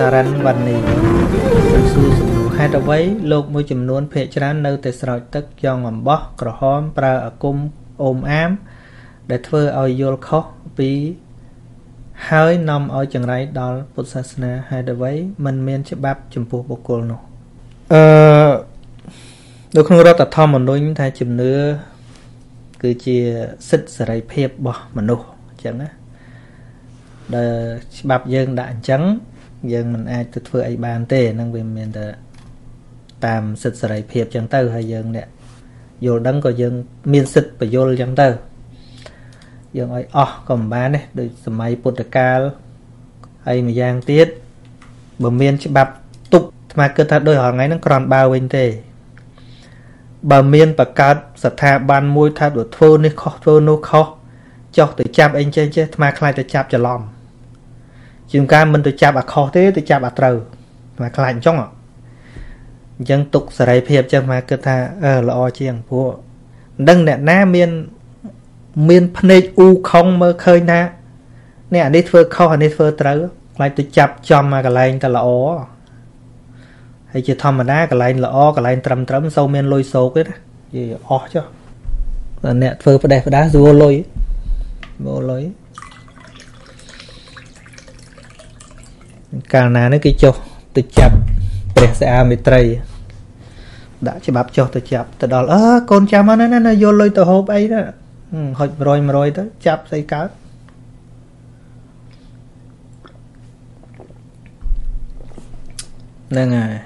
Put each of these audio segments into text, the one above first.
Saran Vani Su Su Hadaway Lok Mu Chum Nuan Petran Nơ Tê Sroi Tức Yong Mầm Bok Cro Hom Pra A Cung Om Am Để Thơ Oi Yol Khok Pi Hơi Nom Oi Chẳng Rai Dol Put Sasna Hadaway Mình Miên Chip Bap Chum Pu Bok Kul No Đôi khi đó ta thom mình đối với thay chìm nữa cứ chia xích sợi phép bỏ mình nô chẳng á, đời bạp dân đã trắng dân mình ai tự phơi ai bàn tê năng viên mình đã tạm xích sợi phép chẳng tơ hay dân nè, vô đắng có dân miên xích và vô chẳng tơ, dân ấy còn bán đấy, đôi máy Portugal hay mà giang tiết, bờ miên chỉ bạp tụt mà cứ thật đôi họ ngay nó còn bao bên tê. Bà miên bà cát sạch thà ban môi thà đuổi thơ nê khó thơ nô khó cho tự chạp anh chê chê mà khai tự chạp cho lòng chìm ca mình tự chạp à khó thế tự chạp à trầu mà khai anh chóng ạ dân tục sở rây phép cho mà cứ thà là o chiêng phụa đừng nẹ ná miên phân nê u không mơ khơi ná nè nê thơ khó hả nê thơ trầu lại tự chạp cho mà cả lành ta là o hay chỉ thầm mà đá cái line trầm trầm sâu men lôi sâu cái đó gì ó chứ là nẹt phơi phải đẹp phải đá vô lôi càng nà nó cái cho từ chập để xe à mệt tray đã chỉ bắp cho từ chập từ đó là con chạm nó vô lôi từ hộp ấy đó hồi rồi tới chập xây cá nên à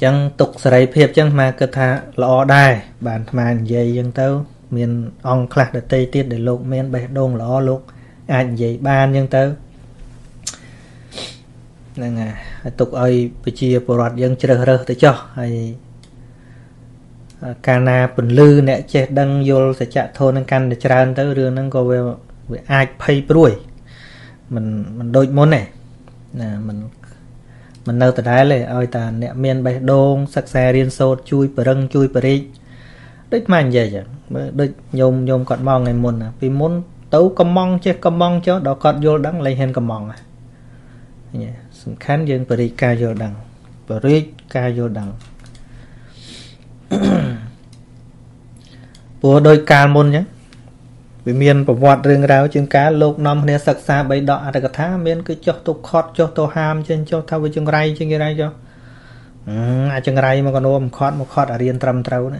chẳng tục sợi phép chẳng mà cứ thà lọ đài bàn mà dây dân tao miền ông khạc để tây tiết để lục miền bẻ đông lọ lục anh dây ban dân tao nên à tục ơi bị chia bộ loạt dân chờ rơ tới cho hay cana bẩn lư nè che đăng vô sẽ chạy thôn năng can để tràn tới đường năng có về ai pay đuổi mình đôi món này là mình nâu từ đáy là ôi ta nẹ miên bạch đông sắc xe riêng sốt chui bờ răng chui bờ rích đích mạnh vậy chẳng đích nhôm còn mong ngày muộn à vì muốn tấu cầm mong chứ đó còn vô đắng lấy hên cầm mong à xung khán dân bờ rích ca vô đắng bố đôi ca môn nhá vì miên bỏ vọt rừng ráo chừng cá lục năm nè sạc xa bấy đọa ra cả thá miên cứ cho tôi khót cho tôi ham trên cho thao với chừng ray cho chừng ray mà còn ôm khót một khót ở riêng trầm trâu nữa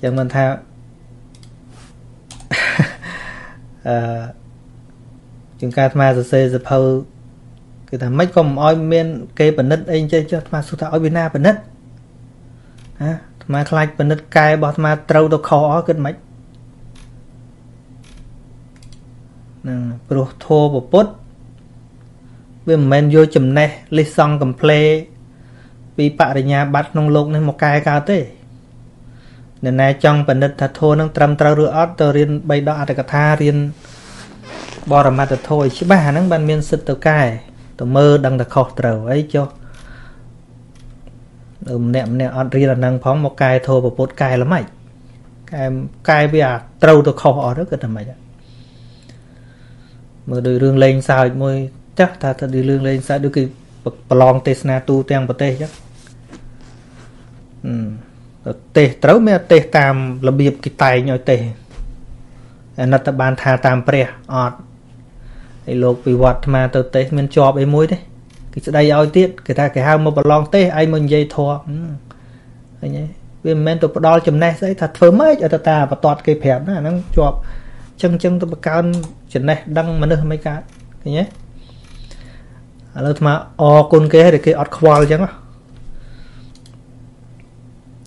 chừng mình thao chừng cá mà giờ xây giờ phâu cái thằng mấy con oi miên kê bẩn nứt anh chơi cho mà sụt thao oi bên na bẩn nứt hả mà khai bẩn nứt cay bọt mà trâu tôi khó cái mấy pro thô bộ bốt với men vô chùm này lấy xong cầm play vì bạn ở nhà bắt nông lục nên một cái cao thế nên này trong phần đất thật thô nó trầm trâu rửa ót tờ riêng bay đọa để cả tha riêng bò làm mặt thôi chứ bà nó ban miên sứt tờ cài tờ mơ đang là khó trầu ấy cho nệm ót riêng là năng phóng một cái thô bộ bốt cài lắm mày cái bây giờ trâu tờ khó đó cơ thằng mày mà đôi lương lên sao môi chắc ta thật đi lương lên sao đôi khi plong tesna tu teng bate chắc tê trấu mẹ tê tam là biệp cái tay nhồi tê nát ta bàn tha tam pre ọt ai lộc bị vặt mà tơ tê mình chọp ấy môi đấy cái đây ao tiết cái ta cái hao mà plong tê ai mình dây thọ anh nhé vì men tụt đo chấm này đấy thật phớm ấy ở ta và toát cây phèm nó chọp chân tôi cao chuyện này đăng mà nơi mấy cái nhé rồi mà con kế để cái ọt khoal chẳng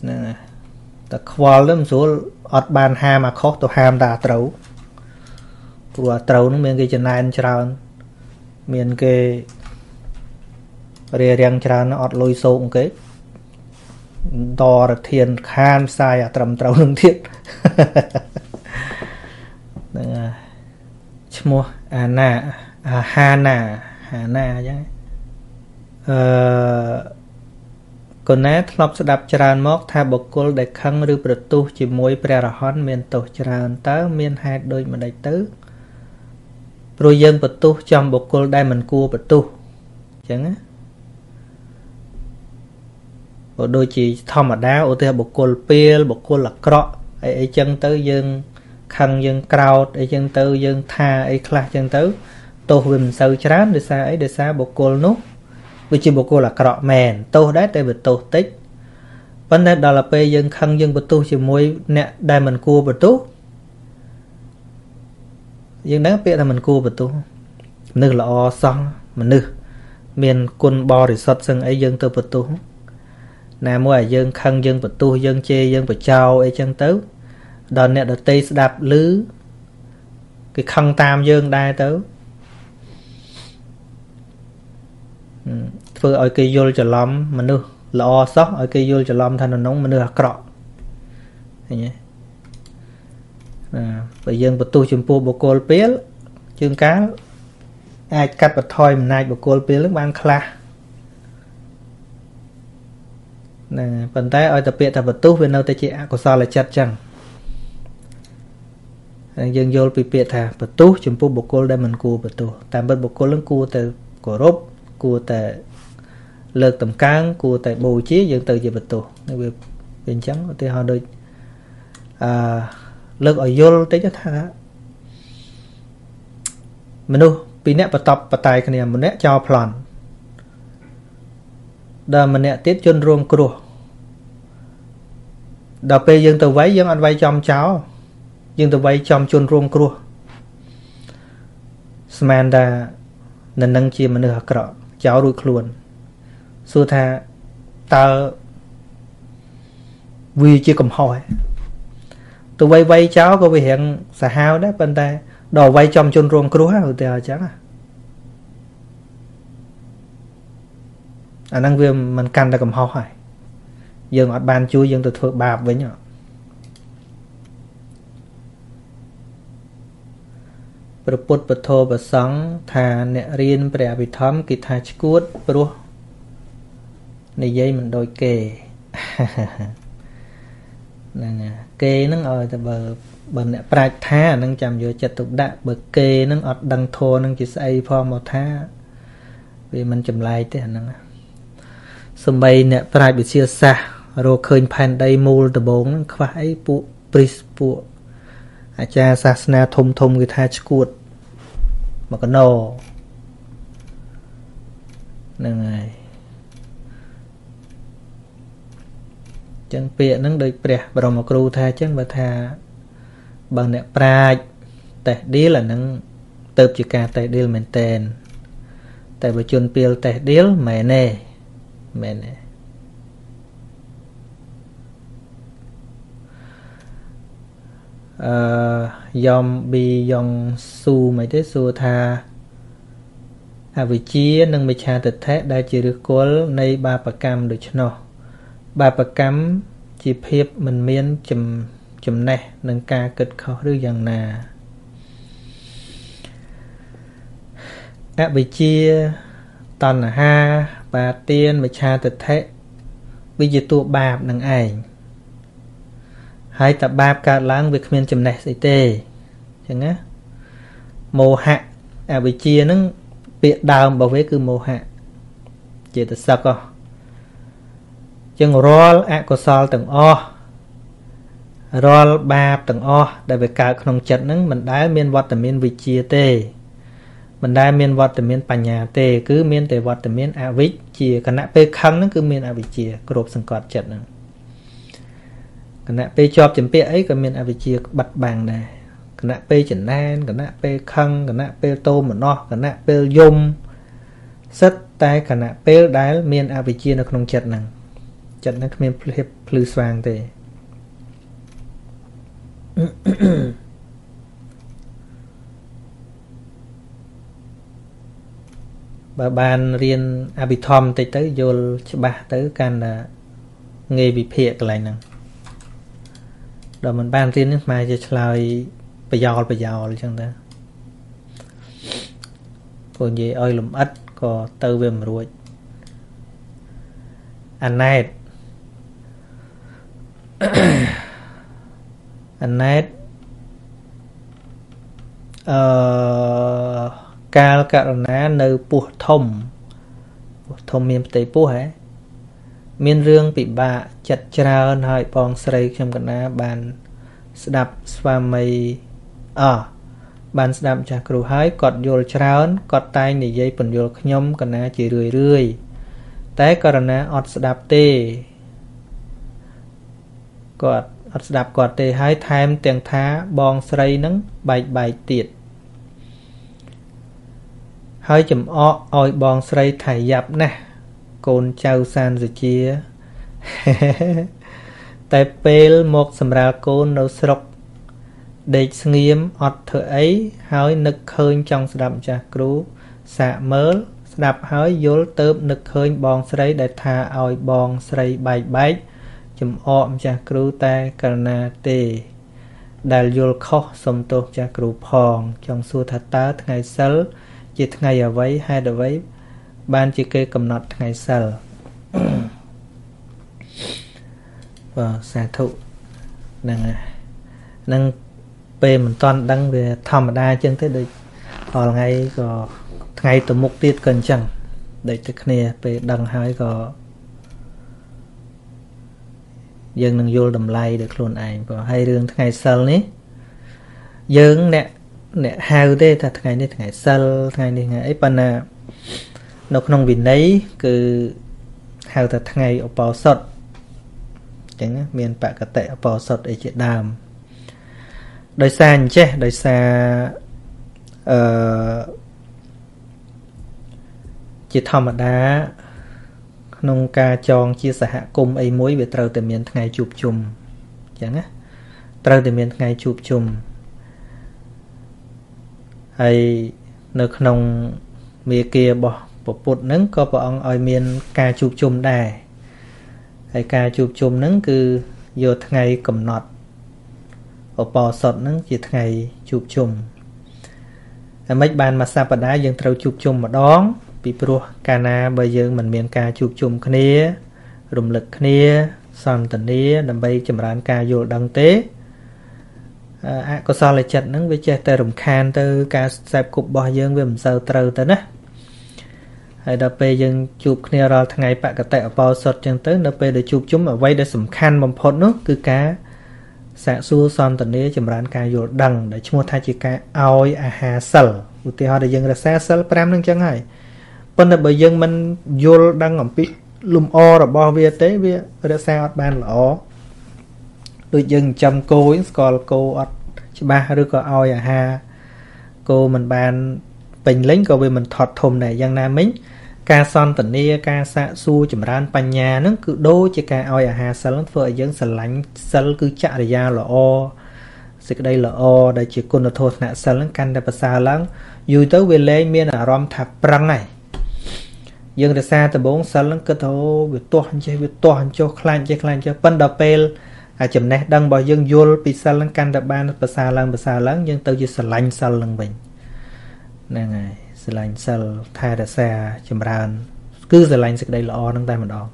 nè ta khoal lắm số ọt bàn ham mà khó tôi ham ta trấu của trấu nó miền cái chuyện này anh tròn miền cái riêng tròn nó ọt lôi sâu cái đò được thiền kham sai à trầm trấu lưng thiệt mua Hana chứ còn nét lọc sẽ đạp tràn móc thay bọc cô để khăn rưu bật tu chỉ mối bè ra hôn miền tổ tràn tớ miền hai đôi mà đầy tứ rồi dân bật tu trong bọc cô đây mình cua bật tu chẳng á. Bộ đôi chỉ thom ở đá, bộ côn pia, bộ côn là cọ, ấy chân tới dương khăn dương crowd, ấy chân tới dương tha, ấy class chân tới tô vườn sâu chán để xa bộ côn nút, vì chỉ bộ côn là cọ mèn, tô đá để bị tô tích. Vấn đề đó là p dương khăn dương bật tu chỉ môi nè đài mình cua bật tu, dương đáng p là mình cua bật tu, nư là o xong mình nư, miền côn bò thì sọt sưng ấy dương tôi bật tu. Nà mua dân khăn dân vật tu dân chê dân vật trao ấy chân tớ đòn nè đợt tây đạp lứ cái khăn tam dân đai tớ phương ôi cây vô cho lắm mà nư là o sóc ôi cây vô cho lắm thành nóng mà nư là cọ nhé vậy dân vật tu chùm pua bộ côn pía chương cá ai cắt vật thôi mình ai bộ côn pía lúc ban khla nè phần tay ơi tập biệt tập vật tu về đâu tay chị có sao là chặt chẳng dân vô bị biệt thà vật tu chấm phu bồ cô đây mình cua vật tu tạm bên bồ cô lớn cua từ cổ rốt cua từ lợt tầm cang cua từ bù chí dân từ gì vật tu nên bên trắng thì họ đôi lợt ở vô tới cho thà mình đâu bị nẹt vật tập vật tài cái này mình nẹt cho phòn đó mình nè tiếp chân ruộng cua, đó bây giờ tôi vay dân anh vay chom cháu, dân tôi vay chom chân ruộng cua, xem ra nên năng chi mà được cọ cháu ruột luôn, xưa tha ta vì chưa cầm hỏi, tôi vay vay cháu có bị hiện xả hao đấy bên đây, đòi vay chom chân ruộng cua rồi thì chắc à. Anh đang về mình căn ra cầm hoa hỏi dương ở ban chúa dương từ thuộc bạp với nhau bậc bột bậc thô bậc sáng thà nè riêng bè bị thấm kỳ thà chuột bùa này dây mình đôi kề kề nâng ở bờ bờ nè bạch tha nâng chạm vô chặt tục đạn bờ kề nâng ở đằng thô nâng chỉ say phong màu tha vì mình chầm lại thế nâng sầm bay nè, phải bị chia xa, rồi khơi pan đầy mồ đờ bóng, khói bụi, bris bụi, cha sa na thôm thôm cái tha chuột, mà cái nò, này, chân bẹ nắng đầy bẹ, bà đồng mà kêu tha chân bà tha, bằng nè prai, tại đi là nắng, tập chỉ cả tại đi là mình tên, tại bà chôn bẹ tại đi là mẹ nè. Mẹ dòng bi dòng su mấy thế su tha à vị trí nâng bị cha tịch thế đại chỉ được cố nay ba bậc cam được cho nó ba bậc cam chỉ phép mình miên chùm chùm này nâng ca kịch khó được dần nà à vị trí toàn là ha bà tiên mà cha tịch thế bây giờ tụ bạp nâng ảnh hai tập bạp cả lãng việc miền chùm này sẽ tê chẳng á mô hạ à vì chia nâng biệt đào bảo vệ cứ mô hạ chỉ tật sao co chừng roll ạ có sao tầng o roll bạp tầng o đại về cả không chật nâng mình đá miền vật tầm miền vị chia tê mình đã miền vật từ miền Pành nhà tề cứ miền tề vật từ miền A Vích chia cái nãy pe khăng nó cứ miền A Vích chia gộp sừng cọt chật này cái nãy pe chọp chấm pe ấy cái miền A Vích chia bật bằng này cái nãy pe chẩn nan cái nãy pe khăng cái nãy pe tôm mà no cái nãy pe yum sắt tai cái nãy pe đáy miền A Vích chia nó không chật này chật nó miền Plu Swang tề bà ban riêng Abithom tới tới vô bà tới can là nghề bị phê cái này nè rồi mình ban riêng nhưng mà giờ lại bây giờ chẳng ta còn gì ơi lùm ếch có tư về mà ruồi anh này ca là nơi buộc thông thông miền tây pú hả miền riêng bị bạ chặt chà hơn hai bong sấy trong cái ná bàn đạp swami à bàn đạp chà cừu hái cọt vô chà hơn cọt tay nỉ dây bẩn vô nhom cái ná chỉ rười rưỡi té cái ná ọt đạp tê cọt ọt đạp cọt tê hái tham tiền thá bong sấy nắng bài bài tiệt hơi chậm ọ oi bong sấy thải dập nè côn chào san rồi chia tại pel một sầm ra côn nấu sọc để nghiêm ọt thợ ấy hơi nực hơi trong đậm trà cú xạ mớ đạp hơi dối tớm nực hơi bong sấy để thả oi bong sấy bài bách chậm ọm trà cú ta cana tê đài dối khó sầm tột trà cú phòn trong xua thắt tá ngày sớm chỉ ngày ở vấy hai đầu vấy ban chỉ kê cầm nọt ngày sau và xả thụ năng về mình toàn đang về thầm đa chân thế được họ ngày có ngày từ mục tiết cần chẳng để thực nè về đằng hai có dân đang vô đầm lay được luôn ảnh và hai đường ngày sau ní dân nè nè hai đê thật ngày này ngày sau ngày này ngày ấy ban à nó không vì nấy cứ hào thật ngày ở bò sọt chẳng miền bạc cả tệ ở bò sọt ấy chuyện đàm đời xa như thế đời xa chỉ thầm ở đá nông ca tròn chia sẻ hạ cung ấy mối về trâu từ miền ngày chụp chùm chẳng á trâu từ miền ngày chụp chùm hay nó không mì kia bỏ bột nứng có bọn oi miền ca chụp chùm đài hay ca chụp chùm nứng cứ vô ngày cầm nọt ở bò sọt nứng chỉ ngày chụp chùm mấy bàn mà xa bật đá dân trâu chụp chùm mà đón bị pro cana bây giờ mình miền ca chụp chùm khné rùng lực khné son tần nia đầm bay chầm rán ca vô đăng tế à có sao lại chật nứng với che tê rùng khan từ ca xẹp cục bò dân với mình sao trâu tới á hay đáp về dân chụp kia rồi thằng ngày bạn cả tẹo bao sọt chân tới đáp về để chụp chúng ở vây để sủng khăn bầm phốt nước cứ cá xạ xua son tận đấy chấm rán cá vô đằng để mua thay chỉ cá oi à hà sờ thì họ để dân là xa sờ pram nâng chân này bên là bởi dân mình vô đằng ngậm pít lùm o rồi bao vía tế vía để sao ban là ó đôi dân chăm cô ấy còn cô ọt chỉ ba đứa có oi à hà cô mình ban bình lính của mình thọt thùm này dân nam mình ca son tận nia ca xạ su chấm ran pan nhà nó cứ đôi chỉ ca oi à hà sờ lắm phơi dân sờ lạnh sờ cứ chạ để ra là o xịt đây là o đây chỉ côn là thôi nè sờ lắm can để bớt xa lắm dù tới về lấy miền ở rom thạp răng này dân để xa từ bốn sờ lắm cứ thôi việc toàn cho khăn cho pan đập pel à chấm nè đăng bảo dân vô bị sờ lắm can để ban bớt xa lắm dân tới chỉ sờ lạnh sờ lằng bình nè ngày sờ lạnh sờ thay đã xe chìm ran cứ sờ lạnh sực đây là o nâng tay mình đo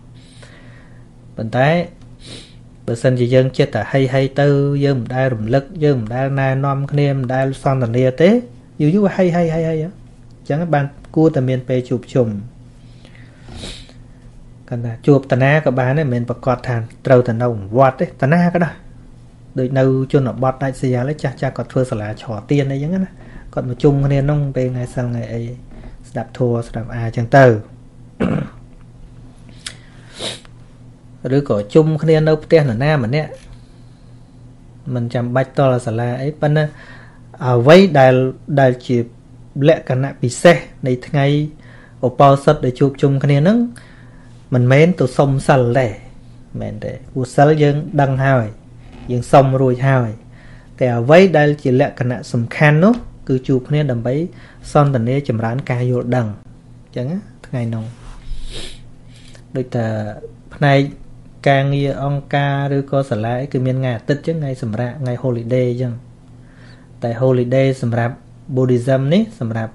bên trái bên sân chỉ dân chết tại hay tư dân đai rụm lực dân đai nai nom khniem đai son tần nia tế dù như hay á chẳng các bạn cua từ miền tây chụp chùm còn là chụp tần na các bạn ấy miền bắc cọt thàn trâu tần đầu vọt đấy tần na cái đó đời nâu cho nó bọt đại xây giá lấy cha cọt thưa sờ là chỏ tiền đấy chẳng á còn một chung nên nông về ngày sau ngày ấy đạp thua đạp à chẳng từ rồi có chung nên đâu tiền ở nam mình nè mình chạm bạch to là sả la ấy bên ở vây đài chỉ lẽ cả nạp bị xe này ngay ở bao sắt để chụp chung nên nâng mình mến tụ sông sần lẻ mến để u sờ dương đằng hào dương sông rồi hào cái ở vây đài chỉ lẽ cả nạp sầm khan nữa cứ chụp nên đầm bấy son tần nia chấm rán ca vô đằng chẳng á ngày nồng đôi ta này ca nghe ông ca rồi có sờ lại cứ miền ngà tết chứ ngày sầm rạ ngày holiday chẳng tại holiday sầm rạ Buddhism ní sầm rạ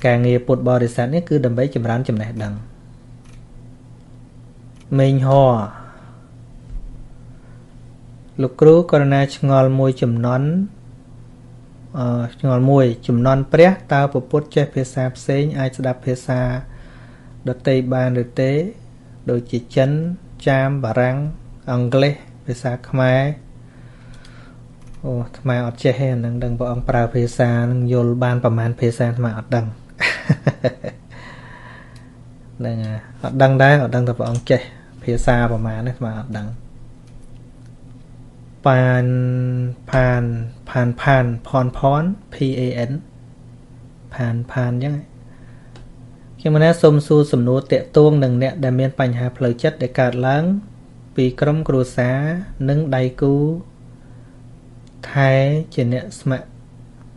ca nghe Phật Bồ Đề Sát ní cứ đầm bấy chấm rán chấm này đằng mình hò lục rú corona ngòi môi chấm nón ngồi mùi chùm non prét tao bột chép phê xa ai sẽ đạp phê xa đợt tây ban đợt tế đôi chỉ chấn cham và răng Anglais về xa Khmer ô Khmer ở trên hè nâng đằng bộ ông Prao về xa nâng vô ban phẩm man về xa Khmer ở đằng đằng ở đằng đấy ở đằng tập bộ ông che về xa phẩm man đấy Khmer ở đằng pan pon pon pan pan pan nhá khi mà xôm xu sầm nô tệ tuông đừng nẹt để miên bành hà phơi chất để cạt láng vì cấm cù xá nâng đầy cú thái chỉ nẹt mẹ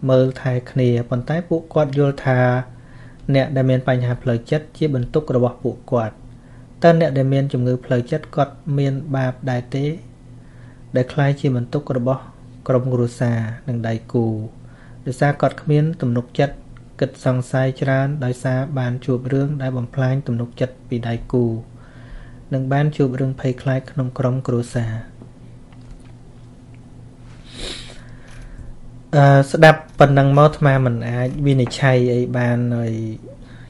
mờ thái khề bàn tay phụ quạt vô thà nẹt để miên bành hà phơi chất chỉ bẩn túc rồi bỏ phụ quạt tên nẹt để miên chủng ngữ phơi chất quạt miên bạp đại tế để khai chỉ bẩn túc rồi bỏ cấm cù xá nâng đầy cù để xa quạt miên tầm nục chất kịch song sai tràn đại xa bàn chụp rương đại bầm phanh tụm nục chật vì đại cù nâng bàn chụp rương phây khai nông crom cù xa đạp phần năng mót mà mình vì này chay ấy bàn rồi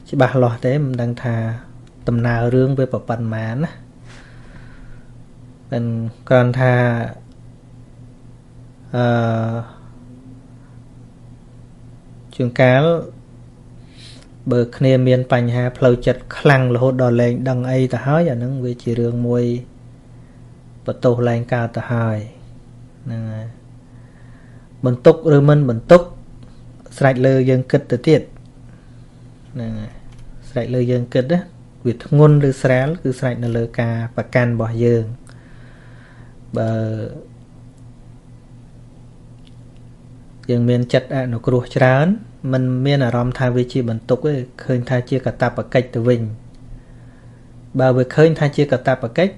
chỉ bạc lọt thế mình đang thà tầm nào rương với bậc bàn mán mình còn thà chúng cá bờ kia miền bành hà phơi chật khăng là hốt đò lên đằng ấy ta hói giờ nâng về chỉ đường môi bật tổ lên cao ta hói nè bẩn túc rồi mình bẩn túc sải lơ dân kịch từ tiệt nè sải lơ dân kịch đó việc ngôn lư sải cứ sải là lơ ca và can bỏ dương bờ dương miền chật à nó cua trán mình miền ở rom thay vị trí bẩn tục ấy khơi thay chia cả tạp bạc cách từ vinh bà về khơi thay chia cả tạp bạc cách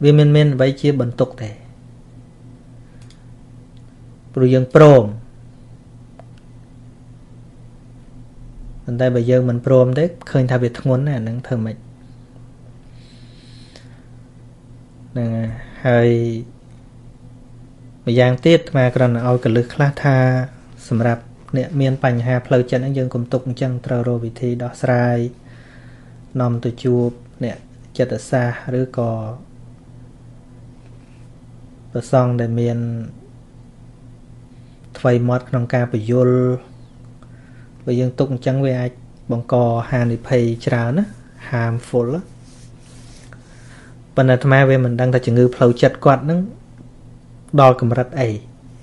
vì miền vậy chia bẩn tục thế rồi dương prom còn đây bây giờ mình prom đấy khơi thay việc ngôn này nâng thờ mình nè hơi dạng tiết mà còn ở cái lực khá tha sầm rạp miền bành hà phơi chân anh dương cùng tục chân trâu rô vị thi đó sai nằm từ chùa nè chợ từ xa rứa cò từ song để miền thay mót trong ca bị yul bây dương tục chân với ai bằng cò hàn đi pay trà nữa hàm phổi lắm bên này tham về mình đang ta chỉ ngư phơi chật quạt nữa đo cầm rạch ấy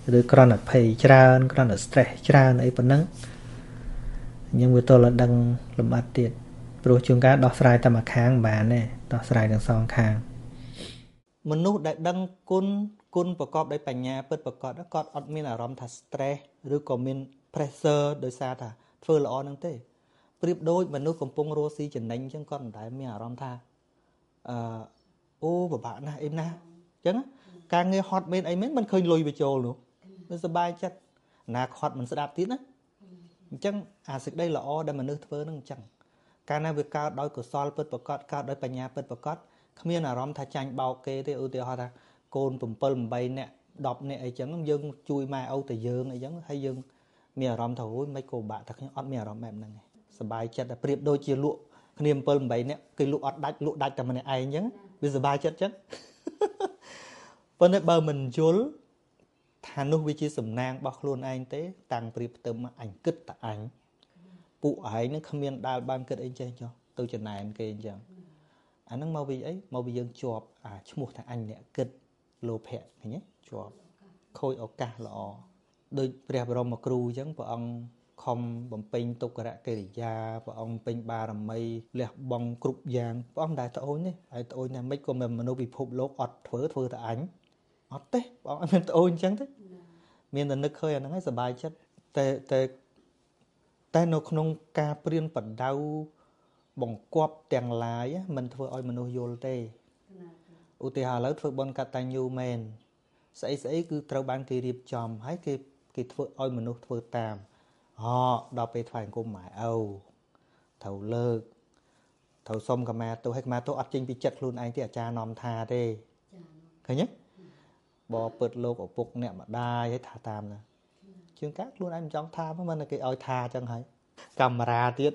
rồi còn là phải tràn còn là stress tràn ấy phần nắng nhưng mà tôi là đang làm ăn tiền rồi chúng ta đo sai ta mà kháng bà này đo sai đằng sau kháng mình nút đại đăng cônประกอบ đại bản nhà bậtประกอบ đó còn admin là rom thà stress rồi còn min pressure đối xa thà phơi là on năng thế tiếp đôi mình nút cùng pong rosi chỉnh đánh chẳng còn đại mi là rom thà ô và bạn na em na chẳng càng nghe hot bên ấy mình khơi lùi về chỗ luôn nó sẽ bay chết nạc hot mình sẽ đạp tít á chẳng à sự đây là o để mà nước vỡ nó chẳng càng nào việc cao đôi của sol bật bật cọt cao đôi bành nhà bật bật cọt không biết là rom thay tranh bao kê thế ưu tiêu họ ta côn bùm bơm bay nè đọp nè ấy chẳng dưng chui mai âu từ dưng ấy chẳng hay dưng mìa rom thổi mấy cô bạn thật nhá ọt mìa rom mềm này sẽ bay chết là tiệp đôi chia lụa niềm bơm bay nè cái lụa đạch là mình này ai nhá bây giờ bay chết chứ phần bờ mình chốn thà nô vị trí sầm nang bọc luôn anh tế tàng bịp tầm ảnh cất tại ảnh cụ ấy nó không yên đào ban cất anh chơi cho tôi chuyện này anh kêu chẳng anh nó mau vì dân chọp à chứ một thằng anh nè cất lô pẹt này nhé chọp khôi ở cả lọ đôi đẹp rồi mà cù chẳng vợ ông không bấm pin tục cả cây già vợ ông pin ba làm mây lẹ bong cục vàng vợ ông đại tội nhé đại tội nhà mấy con mình mà nô bị phụp lỗ ọt thở tại ảnh thế bọn em ôn chẳng thế miền là nước khơi là nó sẽ bài chất tệ tệ tệ nó không ca priên phần đau bằng cọp tiền lái mình thôi ôi mình ôi vô tê u tê hà lỡ thôi bọn cả tay nhiều men sẽ cứ trâu bán kia điệp chòm hái kia thôi ôi mình thôi tạm họ đọc về thoại của mãi âu thầu lơ thầu xong cả mà tôi hay mà tôi ắt chinh bị chật luôn anh thì cha nom tha thế thấy nhé bỏ bớt lô của phục nè mà đai hay thả tam nè chương các luôn anh trong tham với mình là cái oi tha chẳng hay camera tiết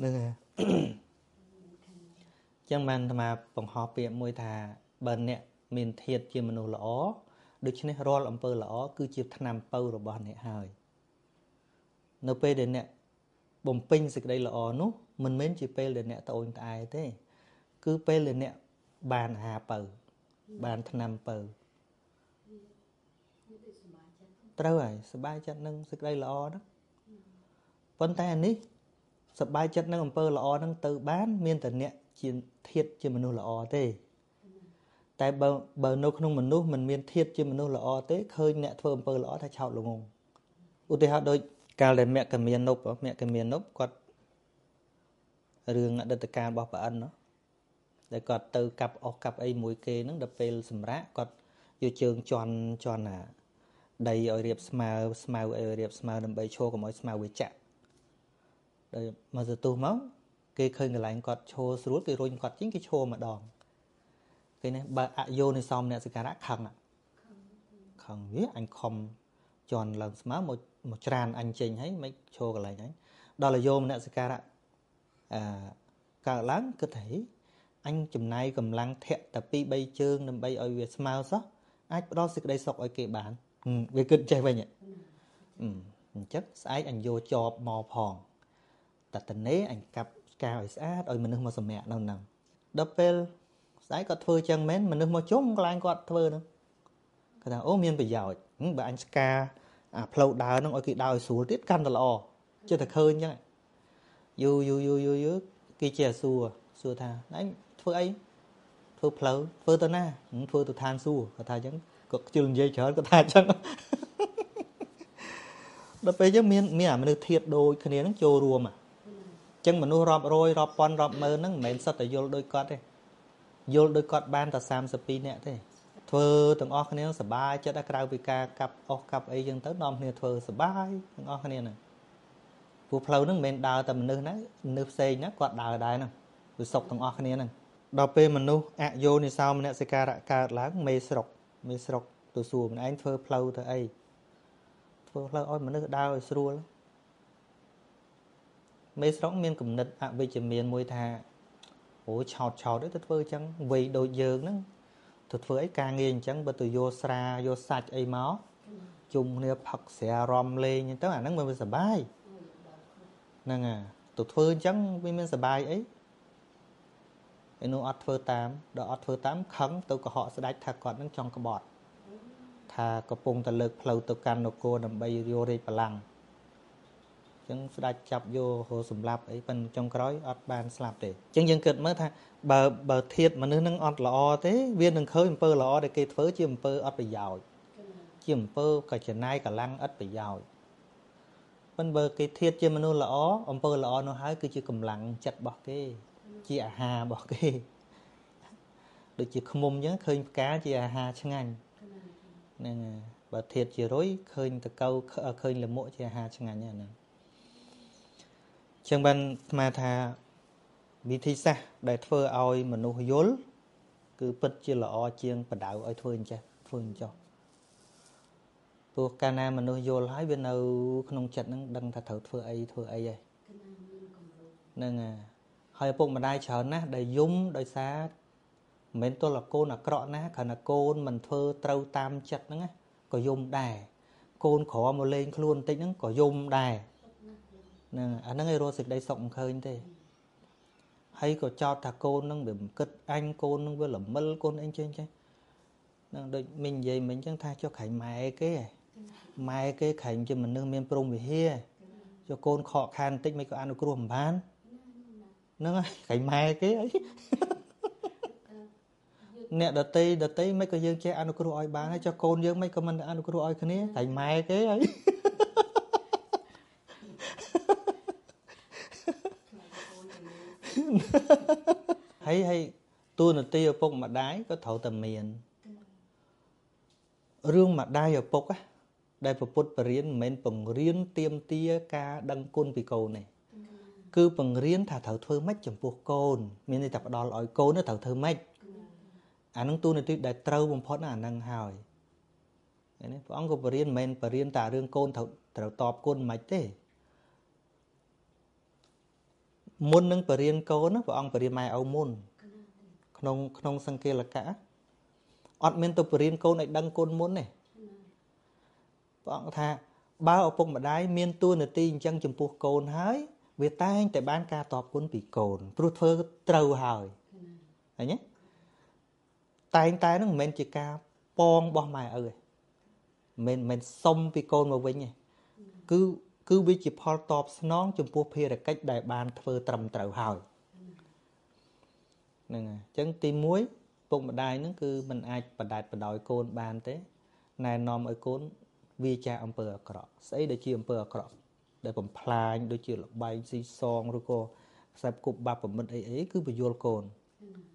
Nên chẳng bàn mà bọn họ bị mùi thà bần nè mình thiệt chìa mà nụ lỗ được cho nên rôl ẩm bơ lỗ cứ chìa thà nằm bâu rồi bọn nè hơi nó bê đến nè bồng pinh dịch đây lỗ nú mình mến chìa bê lên nè tội người ai thế cứ bê lên nè bàn hà bờ bàn thà nằm bờ trâu rồi sợ bài chất nâng dịch đây lỗ đó vấn tay anh đi sợ bài chất nâng ẩm bơ lỗ nâng tự bán miên tần nè thiết chứ mình là o thế, tại bờ nô không mình nô mình miên thiết chứ mình là o thế khơi nhẹ thơm bờ lõ thay chậu luôn, u thế họ đôi cà lên mẹ cầm miên nốt mẹ cầm miên nốt quạt rừng ở đất cà bọc vào ăn nó, để quạt từ cặp o cặp ấy mũi kê nó đập về sầm rã quạt vô trường tròn tròn à đầy ở đẹp smile ở đẹp smile đầm bầy show của mỗi smile với chạm, đây mà giờ tu máu cái khơi người lạnh quạt show suốt cái rồi quạt chính cái show mà đòn cái này bà vô này xong này sẽ cả đã khăng ạ khăng biết anh không tròn lần má một tràn anh trình ấy mấy show cái này đấy đó là vô này sẽ cả đã cả láng cơ thể anh chùm nay cầm láng thẹn tập pi bay chương nằm bay ở việt smile đó ai đó sẽ đây sọc ở kệ bản về kinh chơi vậy nhỉ chắc ai anh vô cho mò phòn tại tình ấy anh cặp cao sát rồi mình nước mà sầm mẹ đâu nằm double sái có thưa chân mến mình nước mà chốn là anh có thưa nữa cái thằng ôm miên bị giỏi bà anh ska flow đào nó ở kỳ đào xuống tiết căn là o chưa thật hơn nhá yu kỳ chè xua tha anh thưa ấy thưa flow thưa tôi na thưa tôi than xua có tha chẳng có chừng dây chở có tha chẳng double chứ miên mình được thiệt đôi cái này nó trôi rùa mà chăng mình nuôi rọp rồi rọp pon rọp mơ nó mến sắt để vô đôi cọt đấy vô đôi cọt ban ta sam spi nè thế thưa từng o cái này nó sờ bay cho đã cào bị ca cặp o cặp ấy dân tới nom nè thưa sờ bay từng o cái này nè vụ phơi nó mến đào tầm nương nè nương xây nè cọt đào đài nè rồi sọc từng o cái này nè đào pe mình nuôi ạ vô này sao mình nè sẽ cà láng mê sọc từ xù mình anh thưa phơi thưa ấy thưa phơi ôi mình nước đào xù lắm mấy sóng miên cầm nịch ạ bây giờ miên môi thà ủa chọt đấy thật vơi chăng vì đồ dường nó thật vơi càng nghiền chăng bởi từ vô xa vô sạch ấy máu chung nè phật sẽ ròm lên nhưng tớ ảnh nó mới sờ bài nâng à thật vơi chăng miên sờ bài ấy em nó ọt vơi tám đó ọt vơi tám khấn tôi của họ sẽ đánh thà còn nó trong cái bọt thà có bùng tà lực lâu tôi can nó cô nằm bay vô đi bà lăng chúng ta chập vô hồ sầm lạp ấy phần trong cõi ọt bàn sập để chúng dân kịch mới tha bờ thiệt mà nước nâng ọt là o thế viên đừng khơi mờ là o để kê phớ chìm mờ ọt bị giàu chìm mờ cả chiều nay cả lăng ọt bị giàu phần bờ cái thiệt chìm mà nước là o ông mờ là o nó hái cứ chỉ cầm lặng chặt bỏ cái chỉ à hà bỏ cái được chỉ không mông nhớ khơi cá chỉ à hà chẳng anh nên bờ thiệt chỉ rối khơi từ câu khơi là mỗi chỉ à hà chẳng anh nè chẳng bàn mà thà bị thi xa đại thưa oi mà nô yốn cứ bật chia là o chiêng và đạo oi thưa cha phương cho tôi cana mà nô yốn lái bên nào không chặt nó đăng thà thưa ấy nên à hơi bụng mà đai chở nè đầy yếm đầy xa mến tôi là cô là cọ nè cả là cô mình thưa trâu tam chặt nó á có yếm đài cô khó mà lên luôn tính nó có yếm đài nè anh nói rồi xịt đây sọng khơi như thế hay có cho thà cô nâng bị cất anh cô nâng với lẩm mơ cô anh chơi chơi nè mình về mình chẳng tha cho khánh mai cái khánh cho mình nâng miên prom về hia cho cô khó khăn tích mấy cái ăn được ruộng bán nâng khánh mai cái ấy nè đợt tây mấy cái dương chơi ăn được ruộng oi bán hay cho cô dương mấy cái mình ăn được ruộng oi cái này khánh mai cái ấy hay tôi là tiêu bốc mặt đáy có thấu tầm miền rương mặt đáy ở bốc á đại phật bút riêng mình bằng riêng tiêm tia ca đăng côn vì cầu này cứ bằng riêng thả thấu thơ mách chấm buộc côn miền này tập đòi lõi côn nó thấu thơ mách anh tôi là tiêu đại trâu bằng phớt là năng hào cái này ông có riêng mình và riêng tả rương côn thấu tọp côn mạch thế môn nâng bà riêng câu nó và ông bà riêng mai áo môn không sang kia là cả ổn mình tôi bà riêng câu này đăng côn môn này và ông thà ba ở bông bà đáy miên tu nửa tiên chăng chùm buộc côn hái vì ta anh tại bán ca tọp cuốn bị cồn rút phơ trâu hài đấy nhé ta anh ta nó mình chỉ ca pon bom mày ơi mình xong bị cồn vào với nhỉ cứ cứ bị chỉ phò tọp nón chùm buộc phê là cách đại bàn phơ trầm trâu hài này chẳng tim muối bông bà đáy nó cứ mình ai bà đại bà đòi cồn bàn thế này nòm ở cồn vì cha ông bờ cọ xây để chi ông bờ cọ để bấm plan đôi chuyện là bay xì xong rồi cô sắp cục bắp của mình ấy cứ bị vô cồn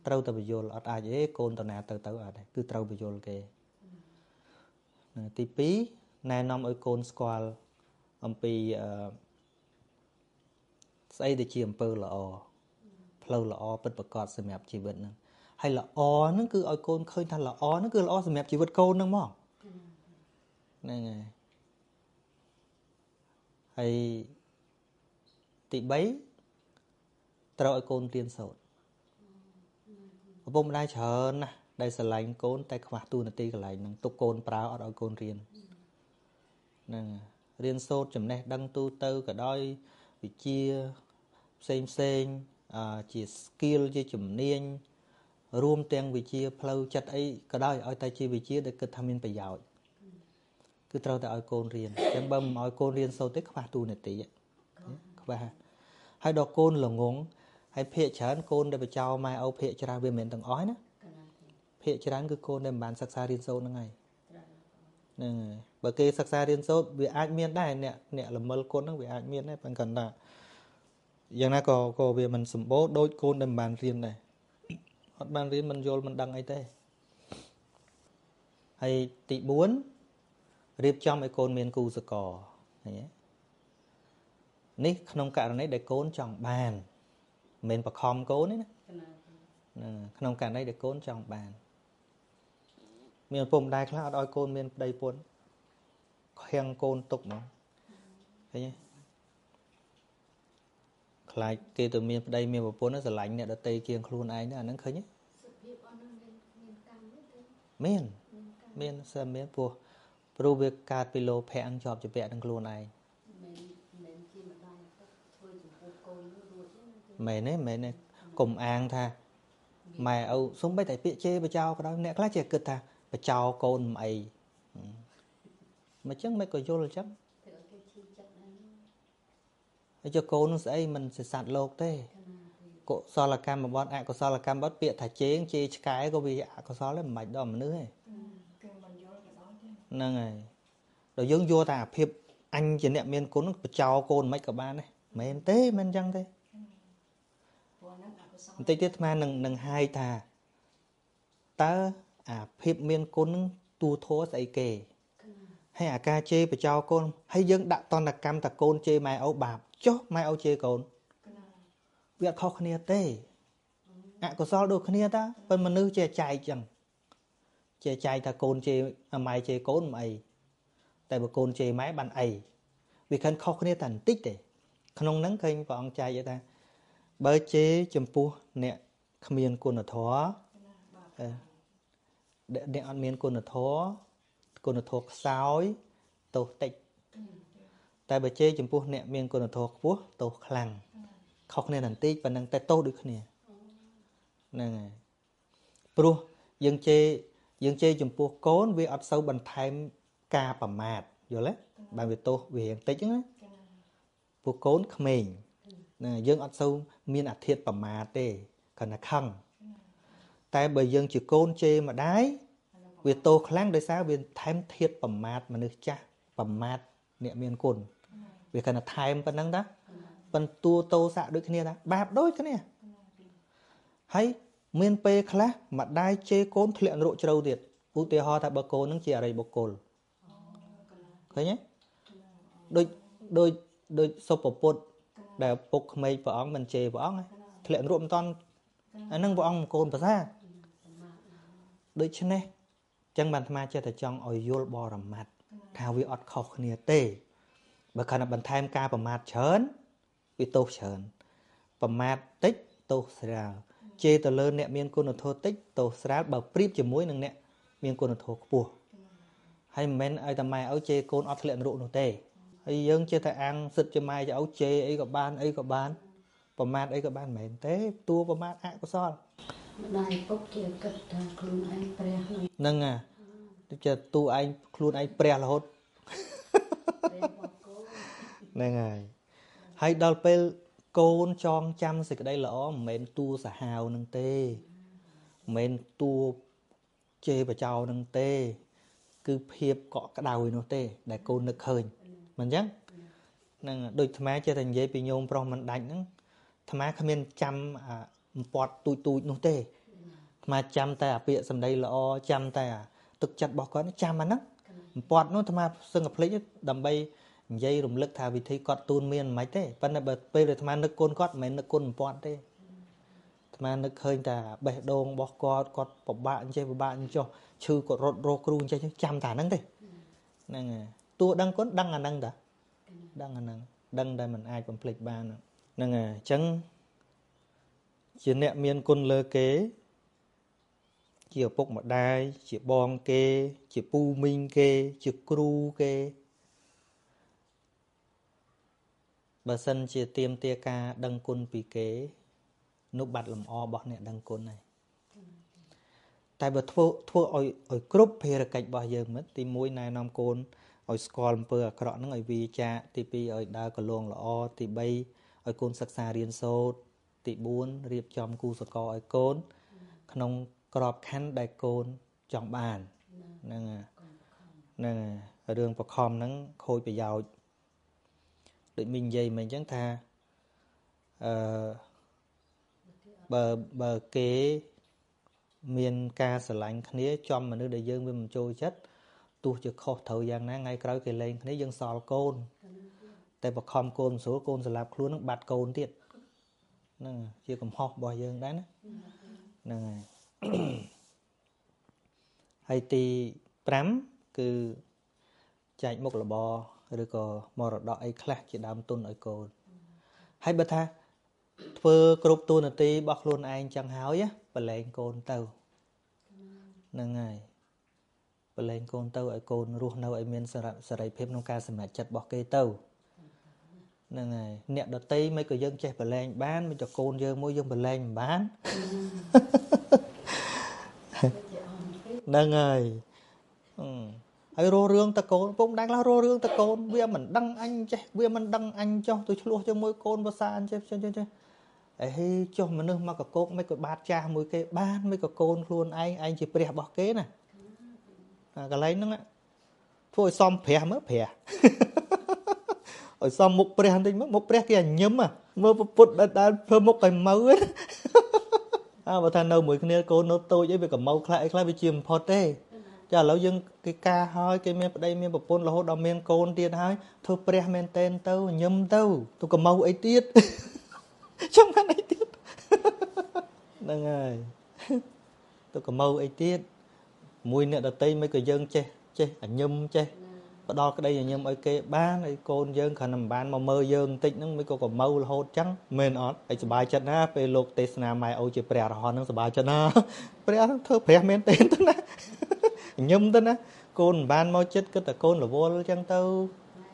trâu ta bị vô là ai dễ cồn tàu nào tàu tàu ở đây cứ trâu bị vô kề tí pí này nằm ở cồn squal ông pi xây để chiêm pơ là o plau là o bật bật cọt xem mẹp chỉ vật hay là o nó cứ ở cồn khơi thành là o nó cứ là o xem mẹp chỉ vật cồn đúng không này này hay tị bấy trao con tiền sổ bông đai chờ nè đây sờ lạnh con tay khóa tu nè tì cái lạnh năng tục con prao ở con riêng nè riêng sốt chấm nè đăng tu tư cả đôi bị chia xem chỉ skill chia chấm niên room tiền bị chia plau chặt ấy cả đôi ở tay chia bị chia để cứ tham in phải giỏi cứ trao tại con riêng chẳng bấm ở con riêng sâu tích khóa tu này tí vậy hai đọc con là ngốn hay phê chán con để bà chào mai áo phê cho ra về miền tầng ói nữa phê cho rán cứ con để bán sắc xa riêng sâu nó ngay bởi kê sắc xa riêng sâu vì ai miền đây nè là mơ con nó vì ai miền này bằng cần là dường này có vì mình xâm bố đôi con để bán riêng này hoặc bán riêng mình vô mình đăng ấy thế hay tỷ bốn riêng trong cái côn miền cù sờ cò này không cả này để côn trong bàn miền bạc hòm côn đấy không cả này để côn trong bàn miền vùng đài khá đôi côn miền đầy buồn khen côn tục mà thế nhé lại kia từ miền đầy miền bạc buồn nó sẽ lạnh nè đã tây kiêng luôn ai nữa nó khơi nhé miền miền xem miền buồn rồi việc cắt pilo phải ăn chọc cho bé đang luôn này mày nè cùng ăn tha mày âu xuống bay tại pịa chê bà chào cái đó nè lá chè cực tha bà chào con mày mà chắc mày có vô là chắc cho cô nó sẽ mình sẽ sạt lột thế cô so là cam mà bót ạ có so là cam bót pịa thả chế cái có bị ạ có so là mày đó mà nữa năng này rồi dướng vô ta phê anh chỉ niệm miên cún chào côn mấy cả ban này men té men chăng thế tây tiết ma nằng hai thà ta phê miên cún tu thố dạy kề hay ca chê phải chào côn hay dướng đặt toàn là cam ta côn chê mai áo bạc chó mai áo chê côn việc khó khăn thế có sao được khăn ta phần mình nữ chè chạy chẳng chê chai ta côn chê mày chê côn mày tại bà côn chê máy bàn ấy vì khăn khó khăn thành tích để không nắng khênh và ông trai vậy ta bơ chế chùm pu nè không miên côn ở thó để ăn miên côn ở thó sói tổ tịch tại bà chế chùm pu nè miên côn ở thó vuốt tổ khlang khó khăn thành tích và năng tay tô được khăn nè pru dân chê dương chê chùm buộc côn vì ở sâu bàn thèm ca bầm mạt rồi đấy bàn về tô về hiện tích nữa buộc côn không mình dương ở sâu miên ạt thiệt bầm mạt để còn là khăng tại bởi dương chỉ côn chê mà đái về tô kháng đời sao về thèm thiệt bầm mạt mà nước cha bầm mạt niệm miên côn về còn là thèm phần năng đó phần tua tô xạ đôi cái này đó bạp đôi cái này hay miền P khá mặt đai chê côn thuyền rộ trâu tiệt u tê ho thà bờ côn nó chỉ ở đây bờ côn thấy nhé đôi sập bờ bột để bục mây vợ ông mình chê vợ ông này thuyền rộm toàn nâng vợ ông côn phải ra đôi chân này chẳng bàn tham chơi thời trang oi vô bò làm mặt thao vi ọt khóc nia tê bờ khăn là bàn tham ca bờ mặt chớn vi tô chớn ประมาท តិច ទោសស្រាល ជេរទៅលើ អ្នក មាន គុណធម៌ តិច ទោសស្រាល បើ ប្រៀប ជាមួយ នឹង អ្នក មាន គុណធម៌ ខ្ពស់ ហើយ មិន មែន ឲ្យ តែ ម៉ែ ឲ្យ ជេរ កូន អត់ ធ្លាក់ នរក នោះ ទេ ហើយ យើង ចេះ តែ អាង សិត ជា ម៉ែ ឲ្យ ជេរ អី ក៏ បាន អី ក៏ បាន ប្រមាថ អី ក៏ បាន មិន មែន ទេ តួ ប្រមាថ អកុសល ម្ដាយ ពុក ជា គិត ថា ខ្លួន ឯង ព្រះ នឹង ហ្នឹង អា ជា តួ ឯង ខ្លួន ឯង ព្រះ រហូត ហ្នឹង ហើយ ហើយ ដល់ ពេល Côn chong chăm sạch đây là mến tu xã hào nâng tê mến tu chê bà chào nâng tê cứ phiếp cọ cái đào nâng tê để côn nực hơn mình chắc nên đôi thầm chơi thành dây bị nhôm pro mình đánh thầm á không nên chăm bọt tụi nâng tê mà chăm ta bịa sầm đây là chăm ta tức chặt bọt con chăm mà nấc bọt nó thầm á sưng gặp lấy đầm bay dây rụm lực thà vì thấy cọt tuôn miên máy thế, vấn đề bật bây giờ tham nước côn cọt mấy nước côn bọt thế, tham nước hơi là bể đông bọt cọt cọt bọc bạn chơi bạn cho chư cọt rột rô kêu chơi chăm thả năng thế, năng tua đăng cốt đăng là năng đã, đăng đây mình ai còn plek ban năng à trắng chiến nẹm miên côn lơ kế, chiều bốc một đai, chiều bong kê, chiều pu minh kê, chiều kêu kê bà sân chia tiêm tia ca đăng côn pì kế nút bạt làm o bọn nè đăng côn này tại bà thua ở group phe là cạnh bao giờ mất thì mũi này nằm côn ở school bờ cọ nó ở vi cha thì pi ở đa cờ luồng là o thì bay ở côn sắc xa riêng sâu thì buôn riệp chòm cù sờ cò ở côn khăn cọp khăn đại côn chọn bàn nè ở đường bờ khom nắng khôi bị giàu để mình dây mình chẳng tha bờ kế miền ca sờ lạnh khné cho mà nước đại dương bên mình trôi chết tu chưa khâu thời gian nãy ngay cái lên khné dân sò côn tại bậc khom côn số côn sờ lạp luôn nó bạt côn tiệt nè chưa cầm họp bò dương đấy nè hay tì prám cứ chạy một là bò rồi có mò rọt đọt ấy khác chỉ đam tuôn ấy còn hay bớt ha phơi cột tuôn ở tì bọc luôn anh chẳng háo nhá bật lên cồn tàu nương ngày bật lên cồn tàu ấy cồn ruộng nâu ấy miền sài phép nông ca sầm mệt chặt bọc cây tàu nương ngày nẹt đọt tì mấy cái dân che bật lên bán mấy chọc cồn dơ mỗi dân bật lên bán nương ngày ai rô rương ta côn, cũng đang là rô rương ta côn, bia mình đăng anh chứ, bia mình đăng anh cho, tôi luôn cho môi côn và xa anh chứ, ấy cho mà nước mà cả côn mấy cái bát cha môi cái bát mấy cái côn luôn anh chỉ bẹt bỏ kế này, cái lấy nó á, thôi xong phèm á phèm, rồi xong một phèm thì một phèm kia nhấm à, mơ phụt đã phơm một cái máu ấy, à và thằng đầu mùi kia côn nó tôi với việc cả máu khai với chìm phật đấy. Chả lâu dân cái ca hói cái miếng đây miếng bột bún là hốt đào miếng côn tiệt hói thưa pre miếng tên tâu nhâm tâu tôi cầm mâu ấy tiệt chẳng hạn ấy tiệt đang ngài tôi cầm mâu ấy tiệt mùi nè đặt tây mấy cái dân che nhâm che đo cái đây là nhâm ấy kê bán ấy côn dân khả năng bán mà mơ dân tịnh nó mấy cái cầm mâu là hốt trắng men ót ấy sờ bài chân á về lục tê na mai ôi chỉ pre là hòn nó sờ bài chân á pre thưa pre miếng tên tâu nè nhâm tên á côn ban mau chết cái tờ côn là vô chăng tâu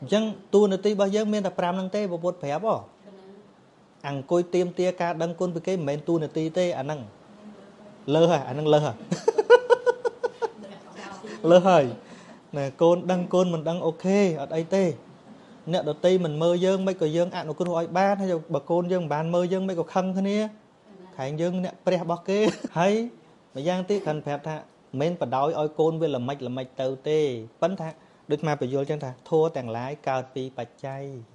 chăng tu nơi ti bao giờ miền tập pram năng tê bộ bột phép bỏ ăn cối tiêm tia ca đăng côn với cái men tu nơi ti tê anh năng lơ hời anh năng lơ hời nè côn đăng côn mình đăng ok ở đây tê nè đầu ti mình mơ dương mấy cái dương ăn nó côn hỏi ban hay là bà côn dương ban mơ dương mấy cái khăn thế nia khánh dương nè pre bọc kê hay mà giang ti khánh phép tha mến và đói ôi côn với là mạch tàu tê bắn thạc được mà phải vô chân thạc thua tàng lái cao tì bạch chay